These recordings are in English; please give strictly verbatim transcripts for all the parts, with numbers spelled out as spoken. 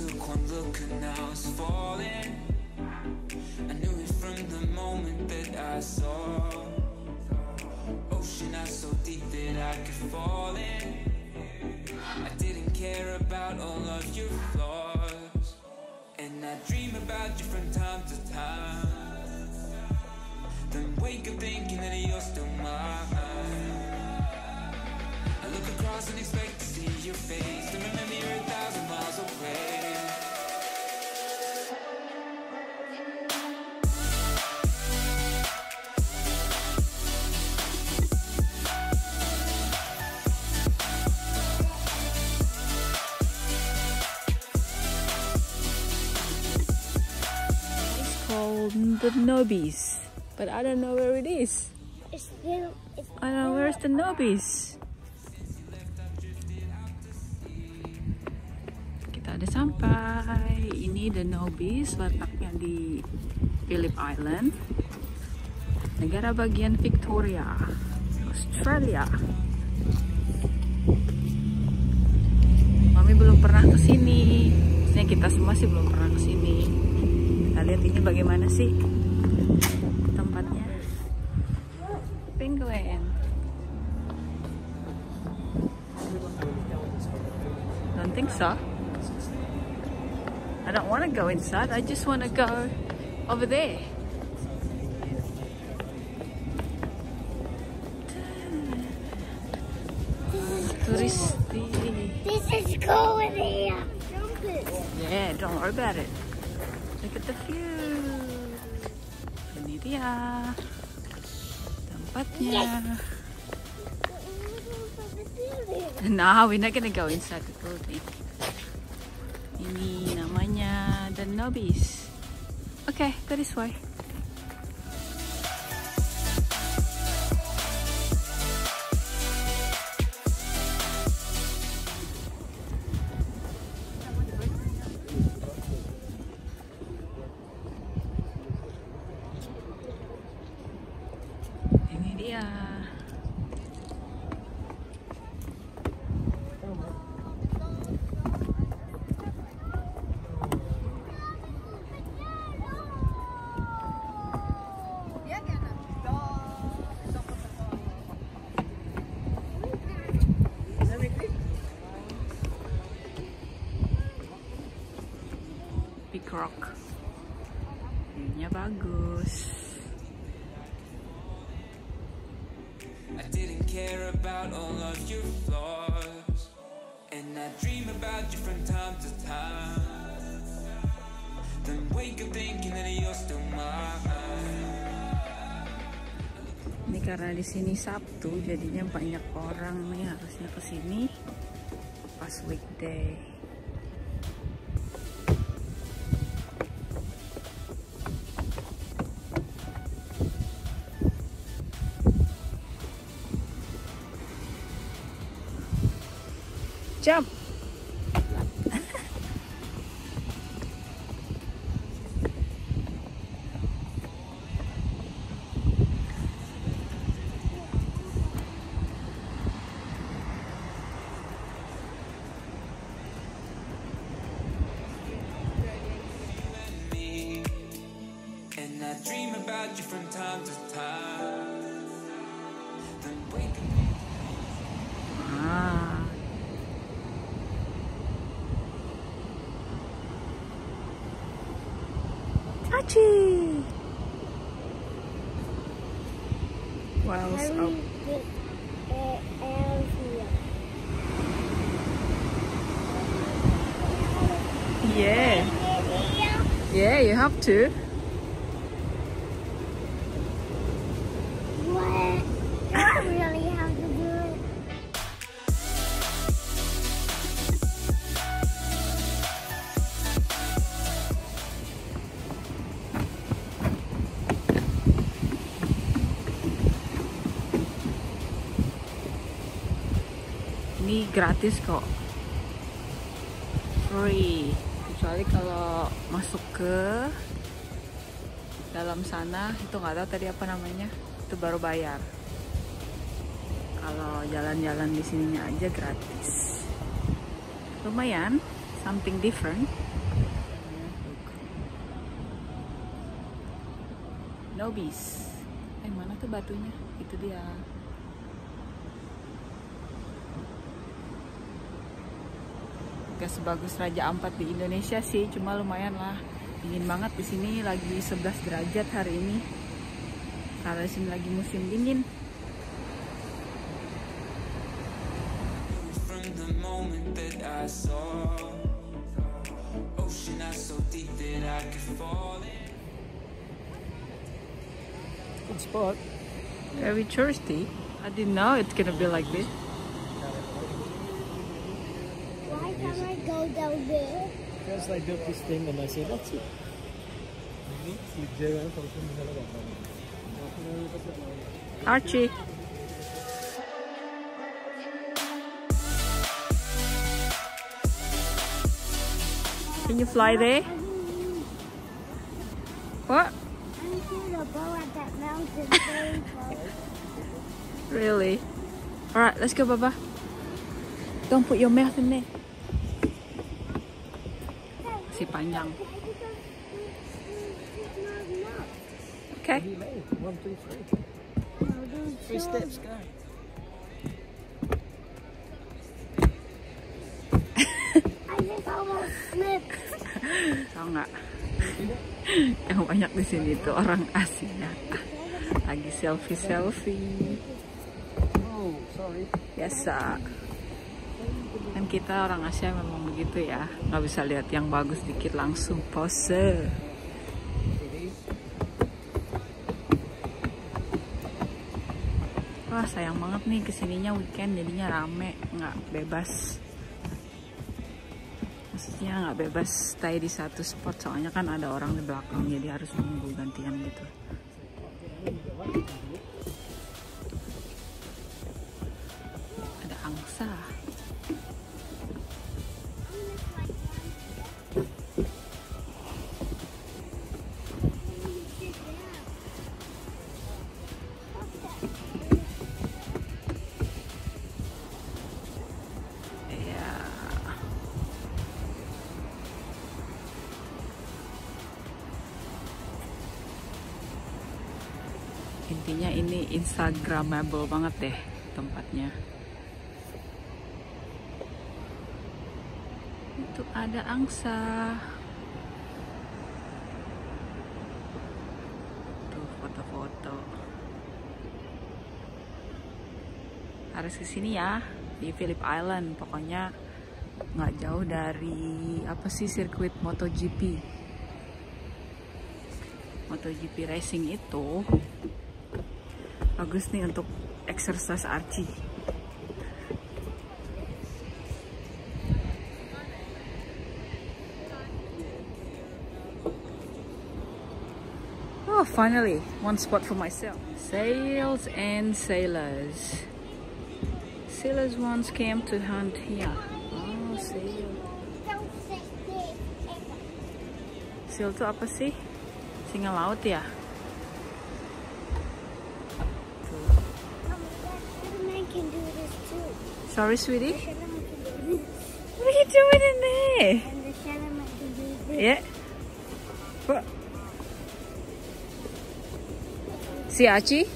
took one look and I was falling. I knew it from the moment that I saw. Ocean out so deep that I could fall in. I didn't care about all of your flaws, and I dream about you from time to time. Then wake up thinking that you're still mine. I look across and expect to see your face, to remember you're a thousand miles away. The Nobbies, but I don't know where it is. It's still, it's I don't know where's the Nobbies. Kita udah sampai. Ini The Nobbies, letaknya di Phillip Island, negara bagian Victoria, Australia. Mami belum pernah kesini. Maksudnya kita semua sih belum pernah kesini. Kita lihat ini bagaimana sih tempatnya. Penguin. Don't think so. I don't want to go inside. I just want to go over there. Touristy. This is cool in here. Yeah, don't worry about it. Look at the view. Ini dia tempatnya. Nah, we're not gonna go inside the building. Ini namanya The Nobbies. Okay, that is why. Rock. View-nya bagus. I didn't care about all of your flaws, and I dream about you from time to time. Then wake up thinking that you're still mine. Ini karena di sini Sabtu, jadinya banyak orang nih harusnya kesini pas weekday. Jump. And I dream about you from time to time. Then wake up. Wow, so yeah, yeah, you have to. Ini gratis kok, free, kecuali kalau masuk ke dalam sana itu nggak tahu tadi apa namanya, itu baru bayar. Kalau jalan-jalan di sininya aja gratis, lumayan something different. Nobbies. Eh, mana tuh batunya? Itu dia. Gak sebagus Raja Ampat di Indonesia sih, cuma lumayan lah. Dingin banget di sini, lagi sebelas derajat hari ini. Karena di sini lagi musim dingin. Good spot. Very thirsty. I didn't know it's gonna be like this. Why can't I go down there? Because I built this thing and I said, that's it. Archie. Can you fly there? What? I'm going to go at that mountain very close. Really? Alright, let's go, Baba. Don't put your mouth in there. Si panjang. Okay. One, two, three. Three steps, go. Tahu nggak? Yang banyak di sini tuh orang Asia. Lagi selfie selfie. Oh, sorry. Biasa. Kan kita orang Asia memang begitu ya. Nggak bisa lihat yang bagus dikit langsung pose. Wah sayang banget nih kesininya weekend jadinya rame, nggak bebas. Maksudnya nggak bebas stay di satu spot, soalnya kan ada orang di belakang, jadi harus nunggu gantian gitu. Ada angsa. Intinya ini instagramable banget deh tempatnya. Itu ada angsa. Tuh foto-foto. Harus kesini ya di Phillip Island. Pokoknya nggak jauh dari apa sih sirkuit MotoGP. MotoGP racing itu. Bagus nih untuk exercise Archie. Oh, finally, one spot for myself. Sails and sailors. Sailors once came to hunt here. Oh, sail. Sail itu apa sih? Singa laut ya? Sorry, sweetie. What are you doing in there? And the salmon can do this. Yeah. What? See, Archie?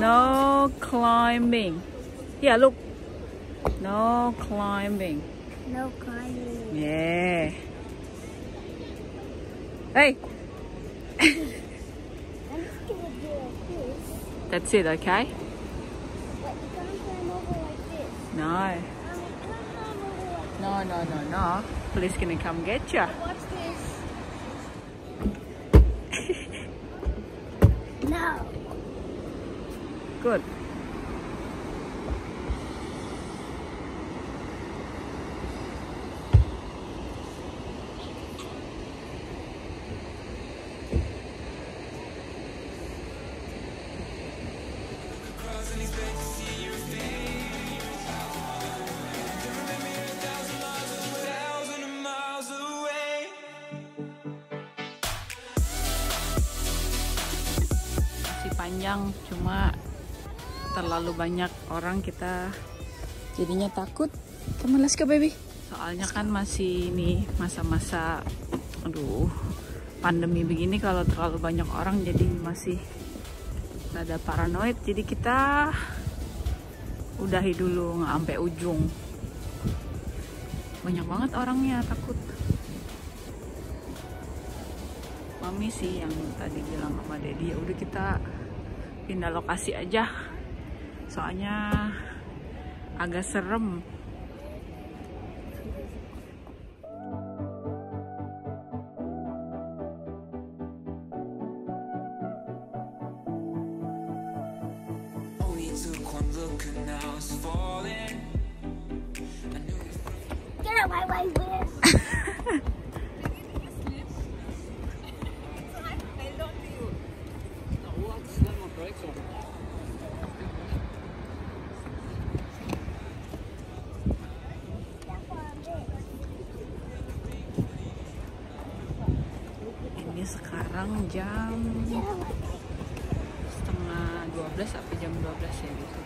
No. No climbing. Yeah, look. No climbing. No climbing. Yeah. Hey. I'm just gonna do like this. That's it, okay? No. No, no, no, no. Police gonna come get ya. Watch this. No. Good. Panjang, cuma terlalu banyak orang kita jadinya takut. Come on, let's go baby. Soalnya kan masih nih masa-masa aduh pandemi begini, kalau terlalu banyak orang jadi masih ada paranoid. Jadi kita udahi dulu, nggak sampai ujung. Banyak banget orangnya, takut. Mami sih yang tadi bilang sama Daddy, udah kita pindah lokasi aja. Soalnya agak serem. Ini sekarang jam setengah dua belas sampai jam dua belas ya gitu.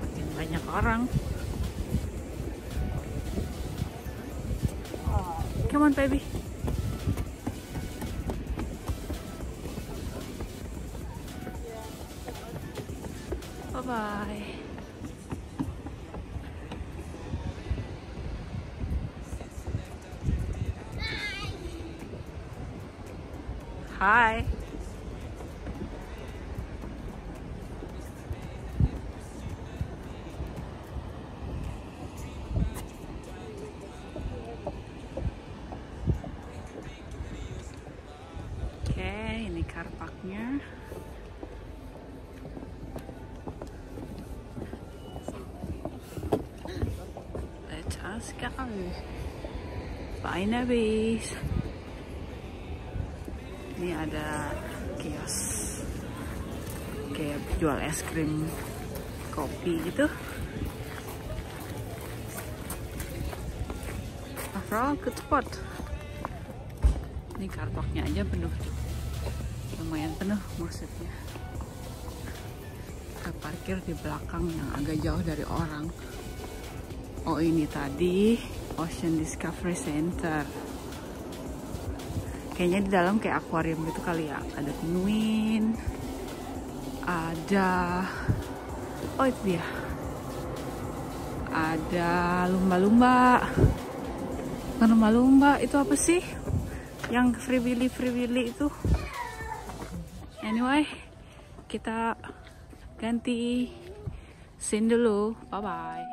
Makin banyak orang. Come on baby. Bye-bye. Hi. Okay, ini car parknya. Let us go. Bye Nobbies. Ini ada kios kayak jual es krim, kopi gitu. Overall good spot. Ini car parknya aja penuh, lumayan penuh maksudnya. Kita parkir di belakang yang agak jauh dari orang. Oh ini tadi Ocean Discovery Center. Kayaknya di dalam kayak akuarium gitu kali ya. Ada penguin, ada, oh itu dia, ada lumba-lumba. Lumba-lumba itu apa sih? Yang free willy free willy itu. Anyway, kita ganti scene dulu. Bye bye.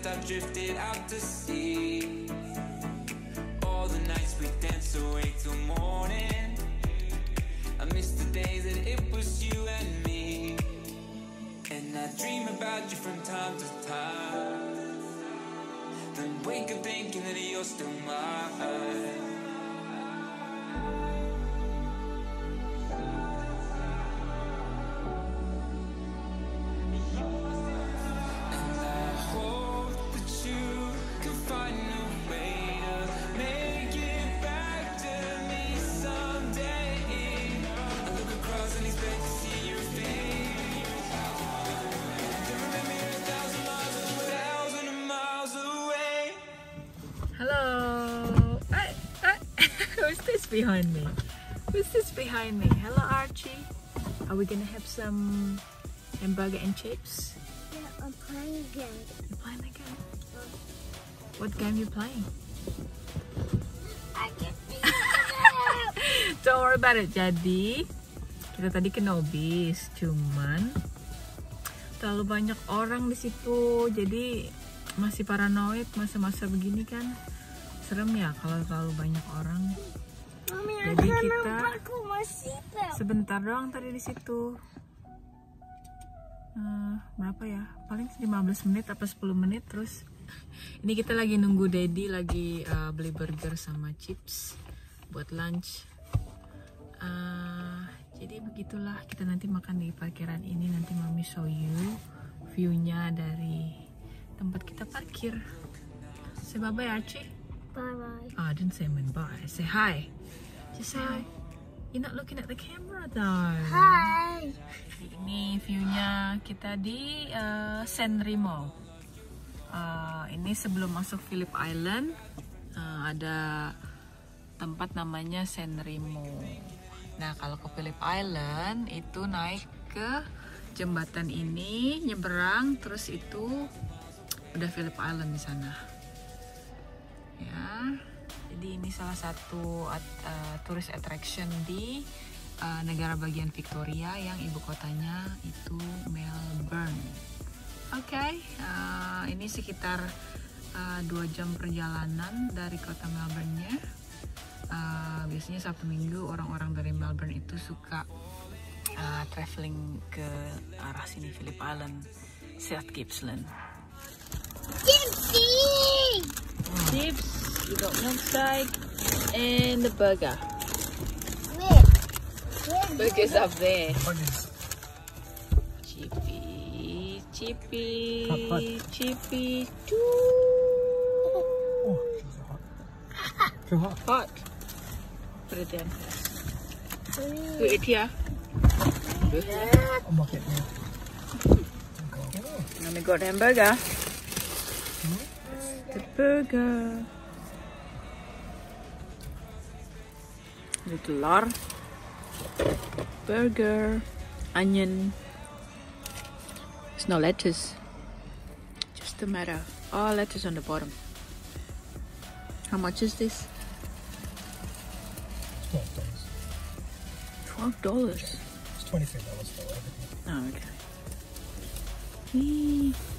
I've drifted out to sea. All the nights we danced away till morning. I miss the days that it was you and me. And I dream about you from time to time. Then wake up thinking that you're still mine. Halo, eh, eh, behind me? Who's this behind me? Hello, Archie. Are we gonna have some hamburger and chips? Yeah, I'm playing a game. You're playing a game? What game are you playing? I can beat you. Don't worry about it. Jadi, kita tadi ke Nobbies, cuman terlalu banyak orang di situ. Jadi masih paranoid masa-masa begini kan. Serem ya kalau terlalu banyak orang. Mami, jadi kita sebentar doang tadi di situ. Uh, berapa ya? Paling lima belas menit atau sepuluh menit terus. Ini kita lagi nunggu Daddy lagi uh, beli burger sama chips buat lunch. Uh, jadi begitulah, kita nanti makan di parkiran ini. Nanti Mami show you view-nya dari tempat kita parkir. Say bye bye, Archie. Bye bye. Oh, I didn't say bye. Say hi. Just say hi. You're not looking at the camera though. Hi. Ini view-nya kita di uh, San Remo. Uh, ini sebelum masuk Phillip Island, uh, ada tempat namanya San Remo. Nah, kalau ke Phillip Island itu naik ke jembatan ini, nyeberang, terus itu udah Phillip Island di sana. Ya, jadi ini salah satu at, uh, tourist attraction di uh, negara bagian Victoria yang ibu kotanya itu Melbourne. Oke, okay, uh, ini sekitar uh, dua jam perjalanan dari kota Melbourne-nya. Uh, biasanya Sabtu Minggu orang-orang dari Melbourne itu suka uh, traveling ke arah sini, Phillip Island, South Gippsland. Gypsy! Mm. Chips, we got milkshake and the burger. Where? Where burger's up there. Burgers. Chippy, hot, hot. Chippy, too. Oh, it's hot. Too hot. Hot. Put it down. Mm. Put it here. Yeah. I'm not getting it. And we got hamburger. Hmm? It's the burger. Little lard. Burger. Onion. It's no lettuce, just tomato. Oh, lettuce on the bottom. How much is this? twelve dollars. twelve dollars? It's twenty-three dollars for everything. Oh, okay. Eee.